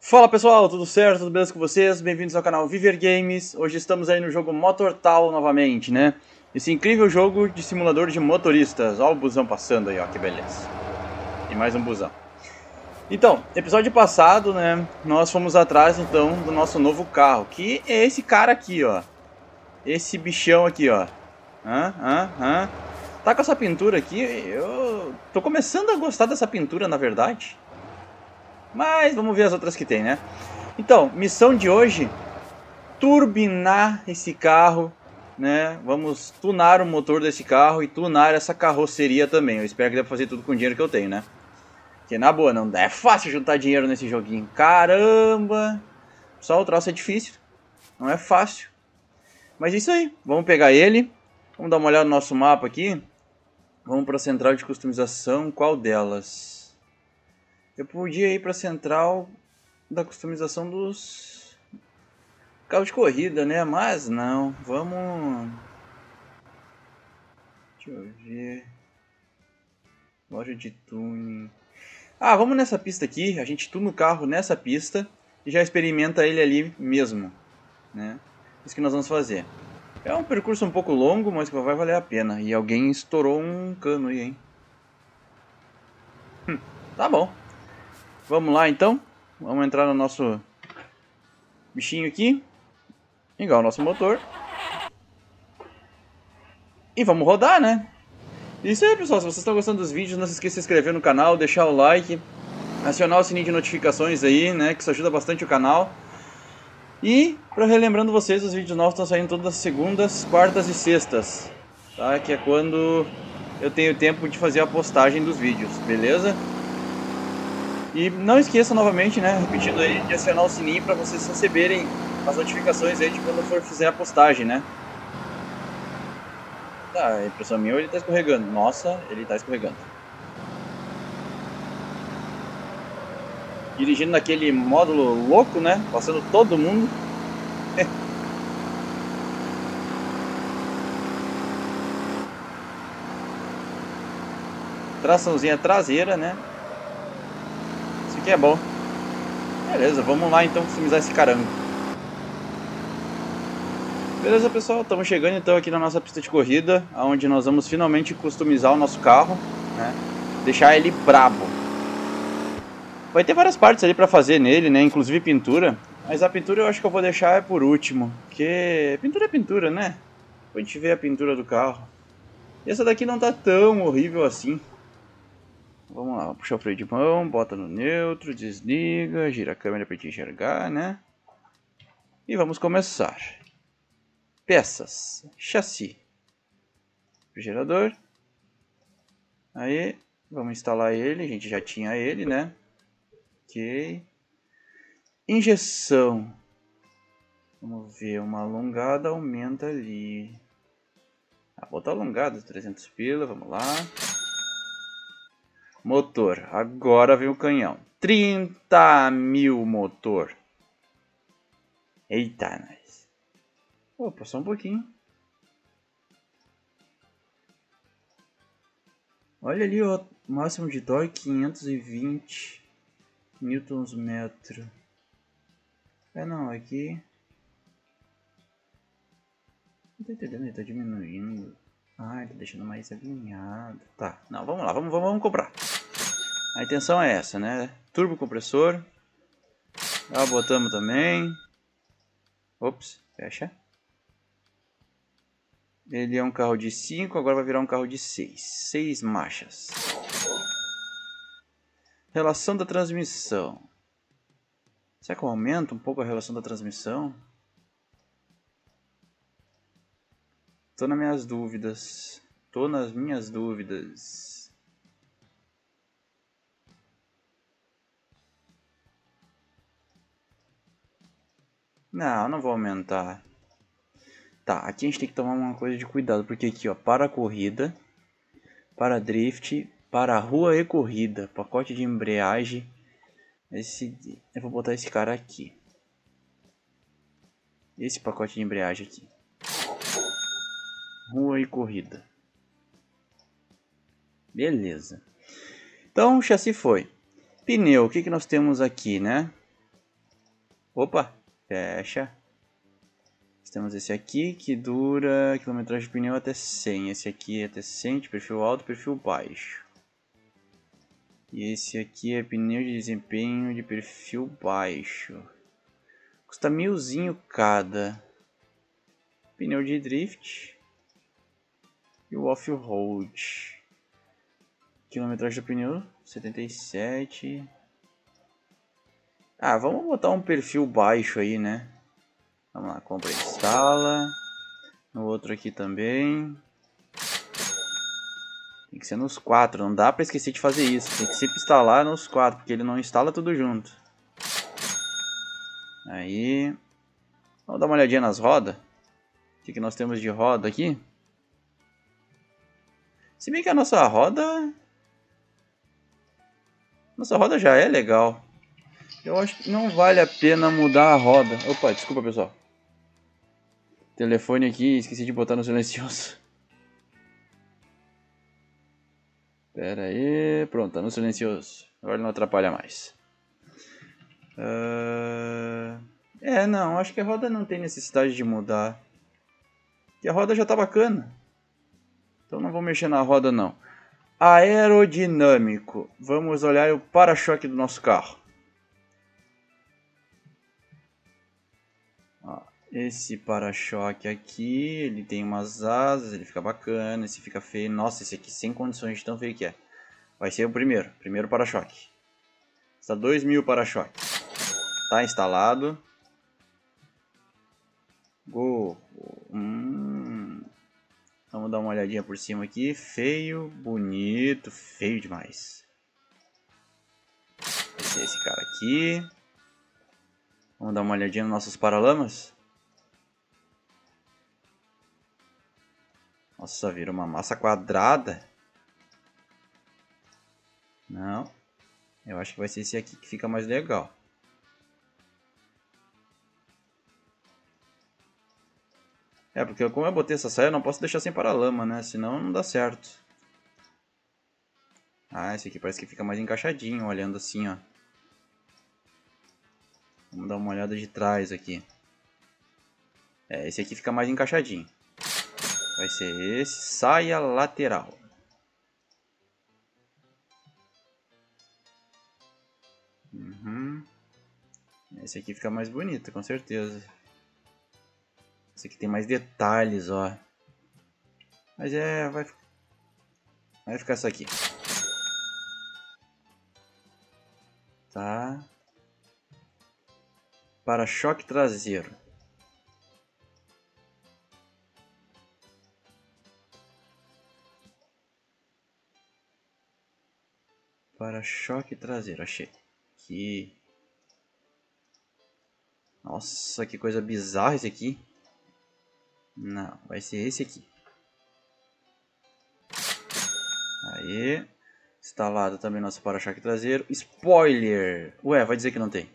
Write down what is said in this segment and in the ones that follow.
Fala pessoal, tudo certo? Tudo beleza com vocês? Bem-vindos ao canal Viver Games. Hoje estamos aí no jogo Motor Town novamente, né? Esse incrível jogo de simulador de motoristas. Olha o busão passando aí, ó, que beleza. E mais um busão. Então, episódio passado, né, nós fomos atrás então do nosso novo carro, que é esse cara aqui, ó. Esse bichão aqui, ó. Tá com essa pintura aqui, eu tô começando a gostar dessa pintura, na verdade. Mas vamos ver as outras que tem, né? Então, missão de hoje, turbinar esse carro, né? Vamos tunar o motor desse carro e tunar essa carroceria também. Eu espero que dê pra fazer tudo com o dinheiro que eu tenho, né? Porque na boa, não é fácil juntar dinheiro nesse joguinho. Caramba! Só o troço é difícil, não é fácil. Mas é isso aí, vamos pegar ele. Vamos dar uma olhada no nosso mapa aqui. Vamos pra central de customização, qual delas? Eu podia ir para a central da customização dos carros de corrida, né? Mas não, vamos... Deixa eu ver... Loja de tuning... Ah, vamos nessa pista aqui, a gente tuna o carro nessa pista e já experimenta ele ali mesmo, né? Isso que nós vamos fazer. É um percurso um pouco longo, mas que vai valer a pena. E alguém estourou um cano aí, hein? Tá bom. Vamos lá então, vamos entrar no nosso bichinho aqui, igual o nosso motor, e vamos rodar, né? Isso aí pessoal, se vocês estão gostando dos vídeos, não se esqueça de se inscrever no canal, deixar o like, acionar o sininho de notificações aí, né, que isso ajuda bastante o canal. E, para relembrando vocês, os vídeos novos estão saindo todas as segundas, quartas e sextas, tá? Que é quando eu tenho tempo de fazer a postagem dos vídeos, beleza? E não esqueça novamente, né, repetindo aí, de acionar o sininho para vocês receberem as notificações aí de quando eu for fazer a postagem, né? Tá, a impressão minha ou ele tá escorregando? Nossa, ele tá escorregando. Dirigindo naquele módulo louco, né, passando todo mundo. Traçãozinha traseira, né? É bom. Beleza, vamos lá então customizar esse caramba. Beleza pessoal, estamos chegando então aqui na nossa pista de corrida, onde nós vamos finalmente customizar o nosso carro, né? Deixar ele brabo. Vai ter várias partes ali para fazer nele, né? Inclusive pintura. Mas a pintura eu acho que eu vou deixar por último, porque pintura é pintura, né? Depois a gente vê a pintura do carro. E essa daqui não tá tão horrível assim. Vamos lá, puxa o freio de mão, bota no neutro, desliga, gira a câmera para te enxergar, né? E vamos começar. Peças, chassi, refrigerador. Aí, vamos instalar ele, a gente já tinha ele, né? Ok. Injeção. Vamos ver, uma alongada aumenta ali. Ah, bota alongada, 300 pila, vamos lá. Motor, agora vem o canhão. 30 mil motor. Eita, nós. Opa, só um pouquinho. Olha ali o máximo de torque, 520 Nm/m. É não, aqui. Não tô entendendo, ele tá diminuindo. Ah, ele tá deixando mais alinhado. Tá, não, vamos lá, vamos comprar. A intenção é essa, né? Turbo compressor. Já botamos também. Ops, fecha. Ele é um carro de 5, agora vai virar um carro de 6. 6 marchas. Relação da transmissão. Será que eu aumento um pouco a relação da transmissão? Tô nas minhas dúvidas. Não, não vou aumentar. Tá, aqui a gente tem que tomar uma coisa de cuidado, porque aqui, ó, para corrida, para drift, para rua e corrida, pacote de embreagem. Eu vou botar esse cara aqui. Esse pacote de embreagem aqui. Rua e corrida. Beleza. Então o chassi foi. Pneu, o que nós temos aqui, né? Opa, fecha. Temos esse aqui que dura quilometragem de pneu até 100. Esse aqui é até 100, de perfil alto, perfil baixo. E esse aqui é pneu de desempenho de perfil baixo. Custa 1000zinho cada. Pneu de drift. E o off-road. Quilometragem do pneu 77. Ah, vamos botar um perfil baixo aí, né? Vamos lá, compra e instala. No outro aqui também. Tem que ser nos 4, não dá pra esquecer de fazer isso. Tem que sempre instalar nos 4, porque ele não instala tudo junto. Aí. Vamos dar uma olhadinha nas rodas. O que, que nós temos de roda aqui? Se bem que a nossa roda... Nossa roda já é legal. Eu acho que não vale a pena mudar a roda. Opa, desculpa pessoal. Telefone aqui, esqueci de botar no silencioso. Pera aí, pronto, tá no silencioso. Agora não atrapalha mais. É, não, acho que a roda não tem necessidade de mudar. Porque a roda já tá bacana. Então não vou mexer na roda não. Aerodinâmico. Vamos olhar o para-choque do nosso carro. Esse para-choque aqui, ele tem umas asas, ele fica bacana, esse fica feio. Nossa, esse aqui sem condições de tão feio que é. Vai ser o primeiro para-choque. Está 2000 para-choque. Tá instalado. Gol. Vamos dar uma olhadinha por cima aqui. Feio, bonito, feio demais. Vai ser esse cara aqui. Vamos dar uma olhadinha nos nossos paralamas. Nossa, vira uma massa quadrada. Não. Eu acho que vai ser esse aqui que fica mais legal. É, porque como eu botei essa saia, eu não posso deixar sem paralama, né? Senão não dá certo. Ah, esse aqui parece que fica mais encaixadinho, olhando assim, ó. Vamos dar uma olhada de trás aqui. É, esse aqui fica mais encaixadinho. Vai ser esse, saia lateral. Esse aqui fica mais bonito, com certeza. Esse aqui tem mais detalhes, ó. Mas é, vai ficar isso aqui. Tá. Para-choque traseiro. Para-choque traseiro, achei. Aqui. Nossa, que coisa bizarra esse aqui. Não, vai ser esse aqui. Aí. Instalado também nosso para-choque traseiro. Spoiler! Ué, vai dizer que não tem.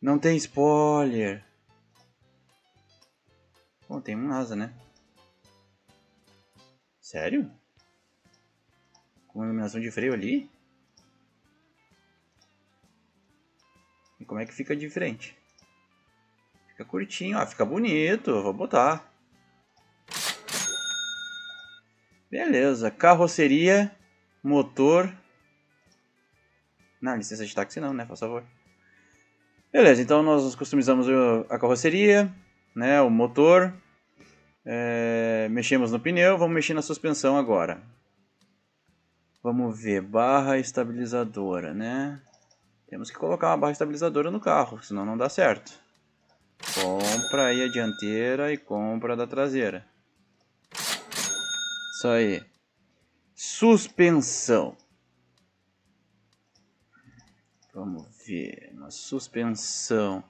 Não tem spoiler. Bom, tem um asa, né? Sério? Com iluminação de freio ali? E como é que fica de frente? Fica curtinho, ah, fica bonito, vou botar. Beleza, carroceria, motor. Não, licença de táxi não, né, por favor. Beleza, então nós customizamos a carroceria, né, o motor, mexemos no pneu, vamos mexer na suspensão agora. Vamos ver, barra estabilizadora, né? Temos que colocar uma barra estabilizadora no carro, senão não dá certo. Compra aí a dianteira e compra da traseira. Isso aí. Suspensão. Vamos ver, uma suspensão.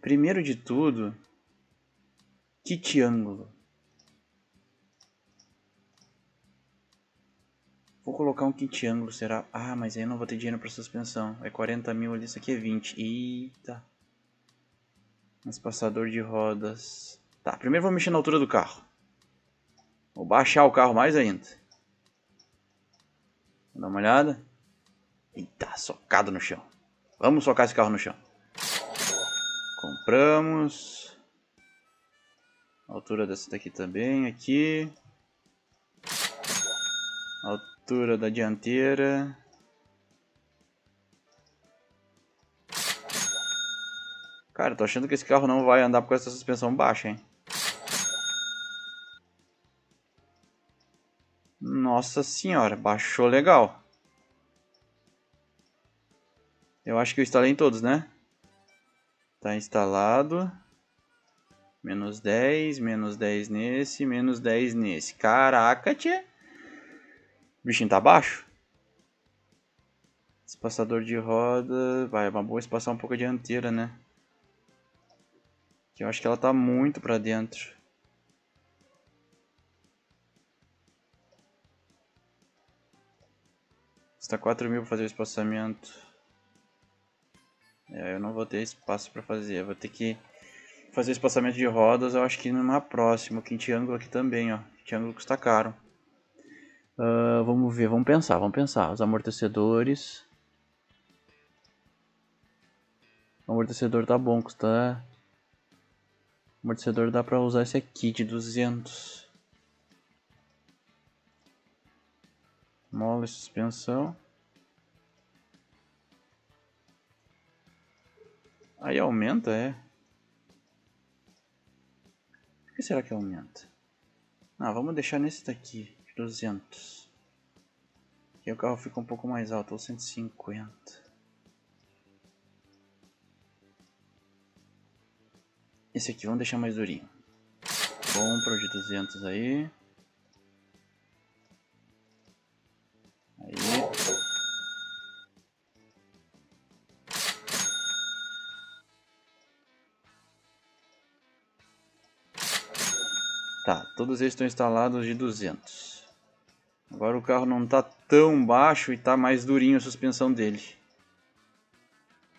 Primeiro de tudo, kit ângulo. Vou colocar um kit ângulo, será? Ah, mas aí eu não vou ter dinheiro para suspensão. É 40.000 ali, isso aqui é 20. Eita. Mas passador de rodas. Tá, primeiro vou mexer na altura do carro. Vou baixar o carro mais ainda. Vou dar uma olhada. Eita, socado no chão. Vamos socar esse carro no chão. compramos. A altura dessa daqui também, aqui. A altura da dianteira. Cara, tô achando que esse carro não vai andar por causa da suspensão baixa, hein? Nossa senhora, baixou legal. Eu acho que eu instalei em todos, né? Tá instalado. Menos 10 nesse, menos 10 nesse. Caraca, tchê! O bichinho tá baixo. Espaçador de roda. Vai, é uma boa espaçar um pouco a dianteira, né? Que eu acho que ela tá muito pra dentro. Custa 4.000 pra fazer o espaçamento. É, eu não vou ter espaço pra fazer. Eu vou ter que fazer espaçamento de rodas, eu acho que numa próxima. O quintiângulo aqui também, ó. Quintiângulo custa caro. Vamos ver, vamos pensar. Os amortecedores. O amortecedor tá bom, custa... O amortecedor dá pra usar esse aqui de 200. Mola e suspensão. Aí aumenta, é? Por que será que aumenta? Ah, vamos deixar nesse daqui, de 200. Aqui o carro fica um pouco mais alto, ou 150. Esse aqui, vamos deixar mais durinho. Compra o de 200 aí. Aí. Tá, todos eles estão instalados de 200. Agora o carro não tá tão baixo e tá mais durinho a suspensão dele.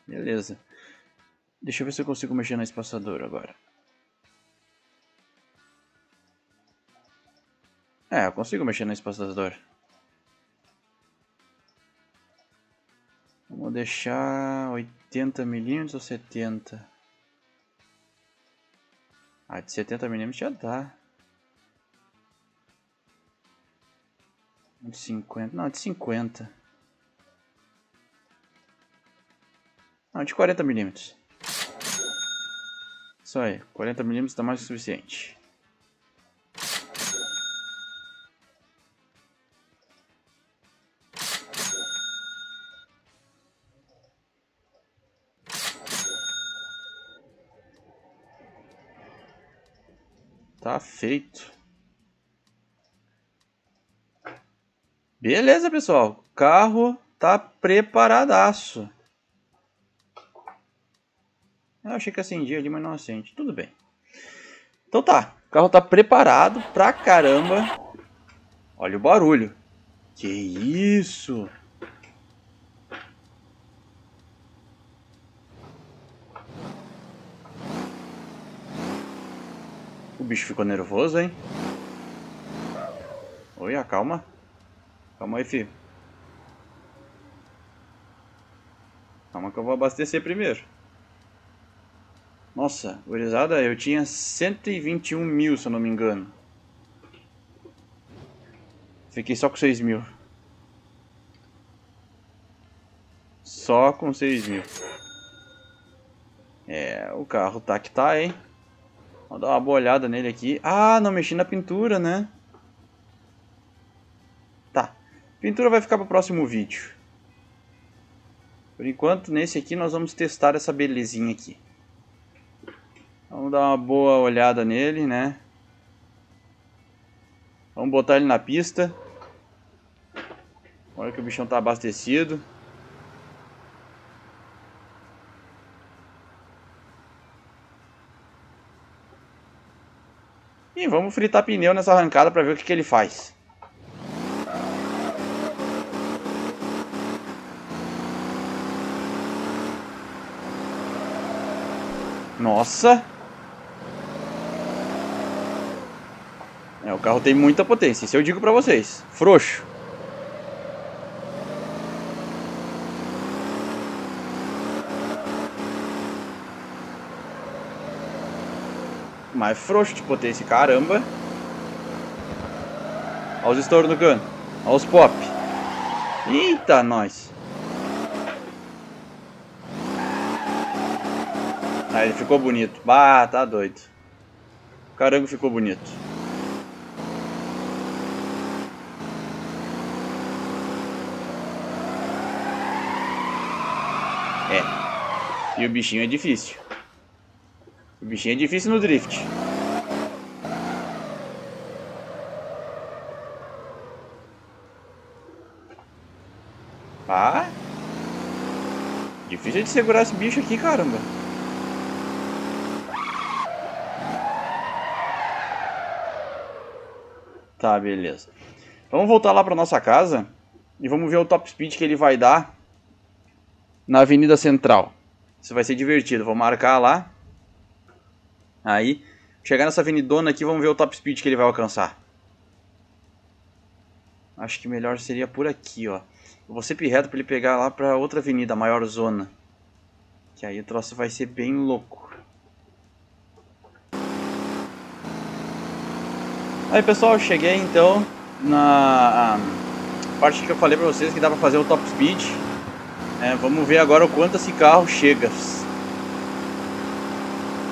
Beleza. Deixa eu ver se eu consigo mexer na espaçadora agora. É, eu consigo mexer na espaçadora. Vamos deixar 80mm ou 70? Ah, de 70mm já dá. De 50, não, de 50. Não, de 40mm. Isso aí, 40mm está mais que o suficiente. Tá feito. Beleza, pessoal. O carro tá preparadaço. Eu achei que acendia ali, mas não acende. Tudo bem. Então tá. O carro tá preparado pra caramba. Olha o barulho. Que isso? O bicho ficou nervoso, hein? Olha, calma. Calma aí, filho. Calma que eu vou abastecer primeiro. Nossa, gurizada, eu tinha 121.000, se eu não me engano. Fiquei só com 6.000. Só com 6.000. É, o carro tá que tá, hein? Vou dar uma boa olhada nele aqui. Ah, não mexi na pintura, né? Tá. Pintura vai ficar para o próximo vídeo. Por enquanto, nesse aqui, nós vamos testar essa belezinha aqui. Vamos dar uma boa olhada nele, né? Vamos botar ele na pista. Olha que o bichão tá abastecido. E vamos fritar pneu nessa arrancada para ver o que ele faz. Nossa! É, o carro tem muita potência, isso eu digo para vocês. Frouxo. mais frouxo de potência, caramba. Olha os estouros do cano. Olha os pop. Eita, nós. Ah, ele ficou bonito. Bah, tá doido. Caramba, ficou bonito. É. E o bichinho é difícil. O bichinho é difícil no drift. Ah. Difícil de segurar esse bicho aqui, caramba. Tá, beleza. Vamos voltar lá pra nossa casa e vamos ver o top speed que ele vai dar na Avenida Central. Isso vai ser divertido. Vou marcar lá. Aí, chegar nessa avenidona aqui, vamos ver o top speed que ele vai alcançar. Acho que melhor seria por aqui, ó. Eu vou sempre reto pra ele pegar lá pra outra avenida, a maior zona. Que aí o troço vai ser bem louco. Aí pessoal, eu cheguei então na parte que eu falei pra vocês que dá pra fazer o top speed. É, vamos ver agora o quanto esse carro chega.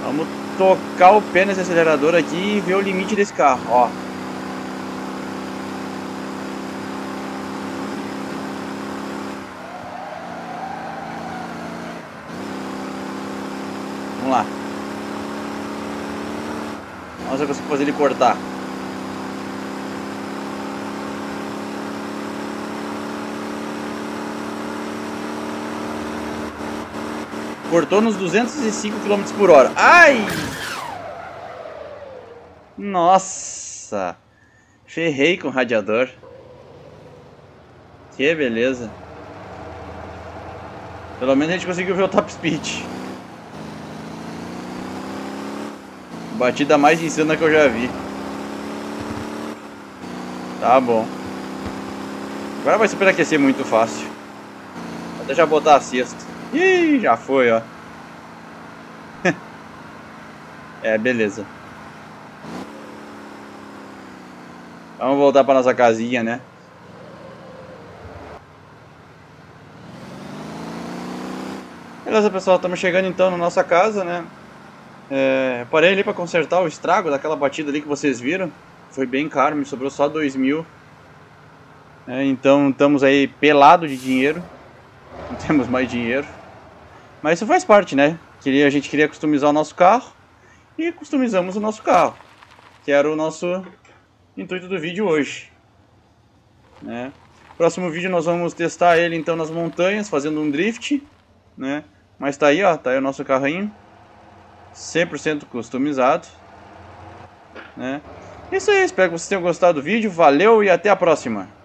Vamos tocar o pé nesse acelerador aqui e ver o limite desse carro, ó. Vamos lá. Nossa, eu consigo fazer ele cortar. Cortou nos 205 km por hora. Ai! Nossa! Ferrei com o radiador. Que beleza. Pelo menos a gente conseguiu ver o top speed. Batida mais insana que eu já vi. Tá bom. Agora vai superaquecer muito fácil. Vou até já botar a sexta. Ih, já foi, ó. É, beleza. Vamos voltar pra nossa casinha, né? Beleza, pessoal, estamos chegando então na nossa casa, né? É, parei ali pra consertar o estrago daquela batida ali que vocês viram. Foi bem caro, me sobrou só 2.000. É, então estamos aí pelado de dinheiro. Não temos mais dinheiro. Mas isso faz parte, né? A gente queria customizar o nosso carro. E customizamos o nosso carro. Que era o nosso intuito do vídeo hoje, né? Próximo vídeo nós vamos testar ele então nas montanhas, fazendo um drift, né? Mas tá aí, ó. Tá aí o nosso carrinho 100% customizado, né? Isso aí, espero que vocês tenham gostado do vídeo. Valeu e até a próxima.